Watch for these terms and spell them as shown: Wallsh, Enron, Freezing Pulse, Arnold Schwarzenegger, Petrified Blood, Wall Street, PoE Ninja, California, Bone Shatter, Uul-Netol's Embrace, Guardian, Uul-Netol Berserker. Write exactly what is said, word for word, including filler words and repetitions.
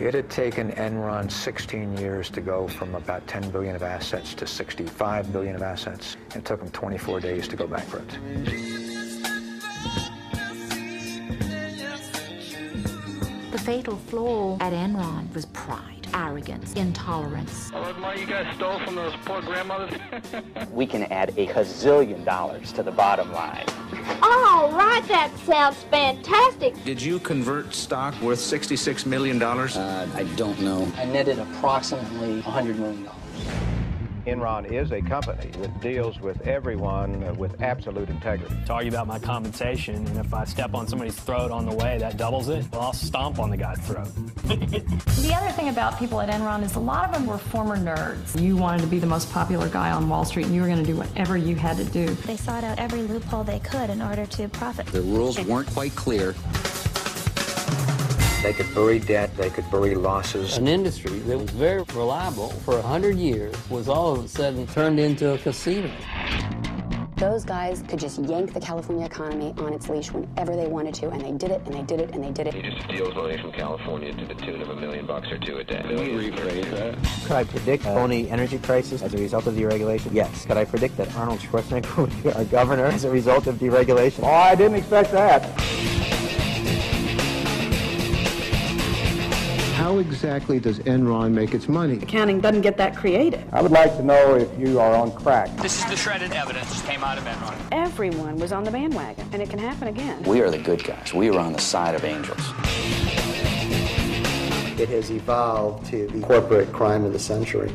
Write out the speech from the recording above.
It had taken Enron sixteen years to go from about ten billion dollars of assets to sixty-five billion dollars of assets. It took them twenty-four days to go bankrupt. The fatal flaw at Enron was pride, arrogance, intolerance. I love money you guys stole from those poor grandmothers. We can add a gazillion dollars to the bottom line. All right, that sounds fantastic. Did you convert stock worth sixty-six million dollars? Uh, I don't know. I netted approximately one hundred million dollars. Enron is a company that deals with everyone with absolute integrity. To argue about my compensation, and if I step on somebody's throat on the way, that doubles it. Well, I'll stomp on the guy's throat. The other thing about people at Enron is a lot of them were former nerds. You wanted to be the most popular guy on Wall Street, and you were going to do whatever you had to do. They sought out every loophole they could in order to profit. The rules weren't quite clear. They could bury debt, they could bury losses. An industry that was very reliable for one hundred years was all of a sudden turned into a casino. Those guys could just yank the California economy on its leash whenever they wanted to, and they did it, and they did it, and they did it. He just steals money from California to the tune of a million bucks or two a day. Let me rephrase that. Could I predict a phony energy crisis as a result of deregulation? Yes. Could I predict that Arnold Schwarzenegger would be our governor as a result of deregulation? Oh, I didn't expect that. How exactly does Enron make its money? Accounting doesn't get that creative. I would like to know if you are on crack. This is the shredded evidence that came out of Enron. Everyone was on the bandwagon, and it can happen again. We are the good guys. We are on the side of angels. It has evolved to the corporate crime of the century.